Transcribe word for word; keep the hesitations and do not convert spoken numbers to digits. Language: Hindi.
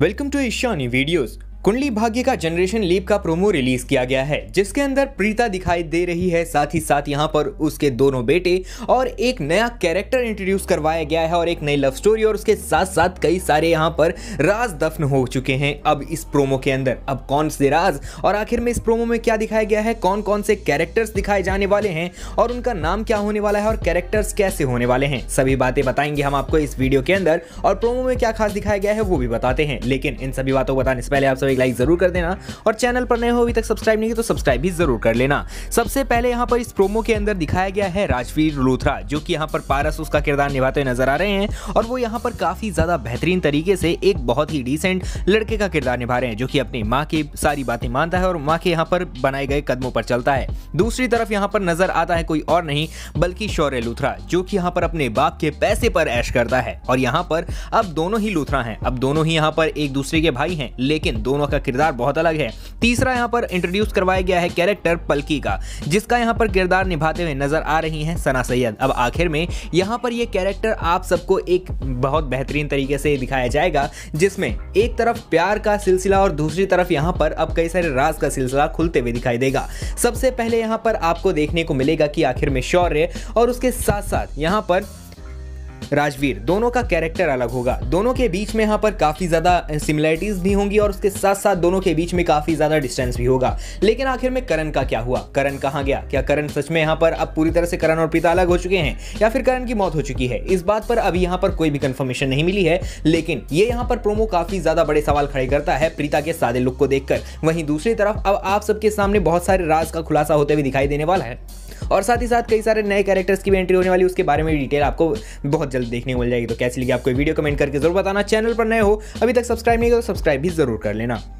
Welcome to Ishani videos. Kundali Bhagya का जनरेशन लीप का प्रोमो रिलीज किया गया है, जिसके अंदर प्रीता दिखाई दे रही है, साथ ही साथ यहाँ पर उसके दोनों बेटे और एक नया कैरेक्टर इंट्रोड्यूस करवाया गया है और एक नई लव स्टोरी और उसके साथ साथ कई सारे यहाँ पर राज दफन हो चुके हैं अब इस प्रोमो के अंदर। अब कौन से राज और आखिर में इस प्रोमो में क्या दिखाया गया है, कौन कौन से कैरेक्टर्स दिखाए जाने वाले हैं और उनका नाम क्या होने वाला है और कैरेक्टर्स कैसे होने वाले हैं, सभी बातें बताएंगे हम आपको इस वीडियो के अंदर। और प्रोमो में क्या खास दिखाया गया है वो भी बताते हैं, लेकिन इन सभी बातों को बताने से पहले आप एक लाइक जरूर कर देना और चैनल पर नए हो अभी तक सब्सक्राइब नहीं किया तो सब्सक्राइब भी जरूर कर लेना। सबसे पहले यहाँ पर इस प्रोमो के अंदर दिखाया गया है राजवीर लूथरा, जो कि यहाँ पर पारस उसका किरदार निभाते हुए नजर आ रहे हैं और वो यहाँ पर काफी ज्यादा बेहतरीन तरीके से एक बहुत ही डिसेंट लड़के का किरदार निभा रहे हैं, जो कि अपनी माँ की सारी बातें मानता है और माँ के यहाँ पर बनाए गए कदमों पर चलता है। दूसरी तरफ यहाँ पर नजर आता है कोई और नहीं बल्कि शौर्य लूथरा, जो कि यहाँ पर अपने बाप के पैसे पर ऐश करता है और यहाँ पर अब दोनों ही लूथरा है, अब दोनों ही यहाँ पर एक दूसरे के भाई हैं, लेकिन दोनों का किरदार बहुत अलग है। तीसरा यहाँ पर इंट्रोड्यूस करवाया गया है कैरेक्टर पलकी का, जिसका यहाँ पर किरदार निभाते हुए नजर आ रही हैं सना सईद। अब आखिर में यहाँ पर ये कैरेक्टर आप सबको एक बहुत बेहतरीन तरीके से दिखाया जाएगा, जिसमें एक तरफ प्यार का सिलसिला और दूसरी तरफ यहाँ पर अब कई सारे राज का सिलसिला खुलते हुए दिखाई देगा। सबसे पहले यहाँ पर आपको देखने को मिलेगा कि आखिर में शौर्य और उसके साथ साथ यहाँ पर राजवीर दोनों का कैरेक्टर अलग होगा। दोनों के बीच में यहाँ पर काफ़ी ज़्यादा सिमिलैरिटीज़ भी होंगी और उसके साथ साथ दोनों के बीच में काफ़ी ज़्यादा डिस्टेंस भी होगा। लेकिन आखिर में करण का क्या हुआ, करण कहाँ गया, क्या करण सच में यहाँ पर अब पूरी तरह से करण और प्रीता अलग हो चुके हैं या फिर करण की मौत हो चुकी है, इस बात पर अभी यहाँ पर कोई भी कन्फर्मेशन नहीं मिली है। लेकिन ये यहाँ पर प्रोमो काफ़ी ज़्यादा बड़े सवाल खड़े करता है प्रीता के सादे लुक को देखकर। वहीं दूसरी तरफ अब आप सबके सामने बहुत सारे राज का खुलासा होते हुए दिखाई देने वाला है और साथ ही साथ कई सारे नए कैरेक्टर्स की भी एंट्री होने वाली, उसके बारे में डिटेल आपको बहुत जल्द देखने को मिल जाएगी। तो कैसी लगी आपको वीडियो, कमेंट करके जरूर बताना। चैनल पर नए हो अभी तक सब्सक्राइब नहीं किया तो सब्सक्राइब भी जरूर कर लेना।